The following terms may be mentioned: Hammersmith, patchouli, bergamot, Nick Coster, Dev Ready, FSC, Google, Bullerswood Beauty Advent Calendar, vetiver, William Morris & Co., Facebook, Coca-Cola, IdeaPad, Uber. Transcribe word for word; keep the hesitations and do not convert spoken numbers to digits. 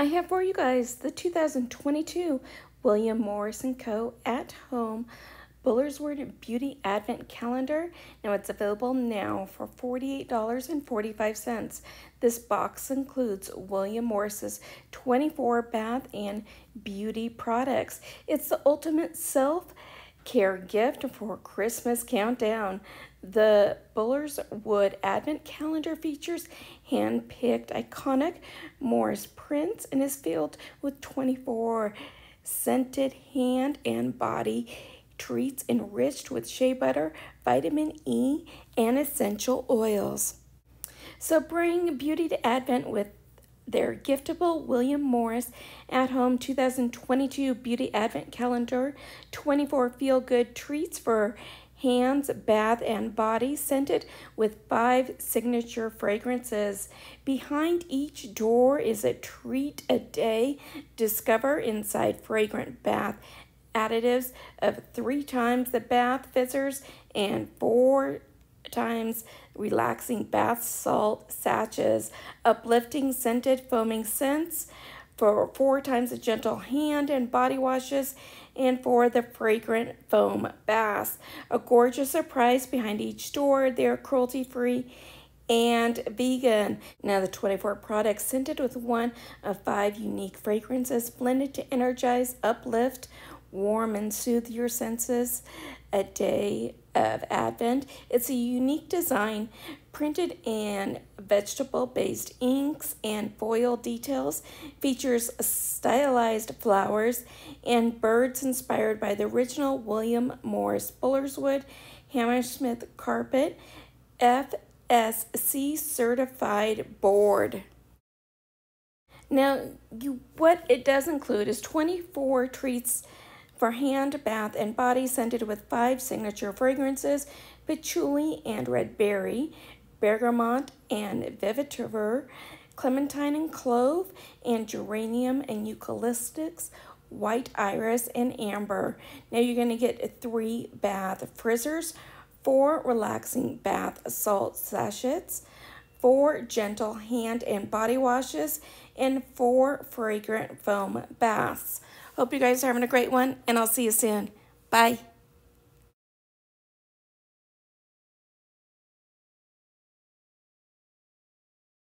I have for you guys the two thousand twenty-two William Morris and Co. At Home Bullerswood Beauty Advent Calendar. Now it's available now for forty-eight dollars and forty-five cents. This box includes William Morris's twenty-four bath and beauty products. It's the ultimate self-care gift for Christmas countdown. The Bullerswood Advent Calendar features hand-picked iconic Morris prints and is filled with twenty-four scented hand and body treats enriched with shea butter, vitamin E, and essential oils. So bring beauty to Advent with their giftable William Morris At Home two thousand twenty-two Beauty Advent Calendar. twenty-four feel-good treats for hands, bath, and body, scented with five signature fragrances. Behind each door is a treat a day. Discover inside fragrant bath additives of three times the bath fizzers and four times relaxing bath salt sachets, uplifting scented foaming scents for four times the gentle hand and body washes, and for the fragrant foam baths. A gorgeous surprise behind each door. They're cruelty-free and vegan. Now the twenty-four products scented with one of five unique fragrances blended to energize, uplift, warm, and soothe your senses. A day of Advent. It's a unique design printed in vegetable-based inks and foil details, features stylized flowers and birds inspired by the original William Morris Bullerswood Hammersmith carpet, F S C certified board. Now, you, what it does include is twenty-four treats for hand, bath, and body, scented with five signature fragrances: patchouli and red berry, bergamot and vetiver, clementine and clove, and geranium and eucalyptus, white iris, and amber. Now you're going to get three bath frizzers, four relaxing bath salt sachets, four gentle hand and body washes, and four fragrant foam baths. Hope you guys are having a great one, and I'll see you soon. Bye.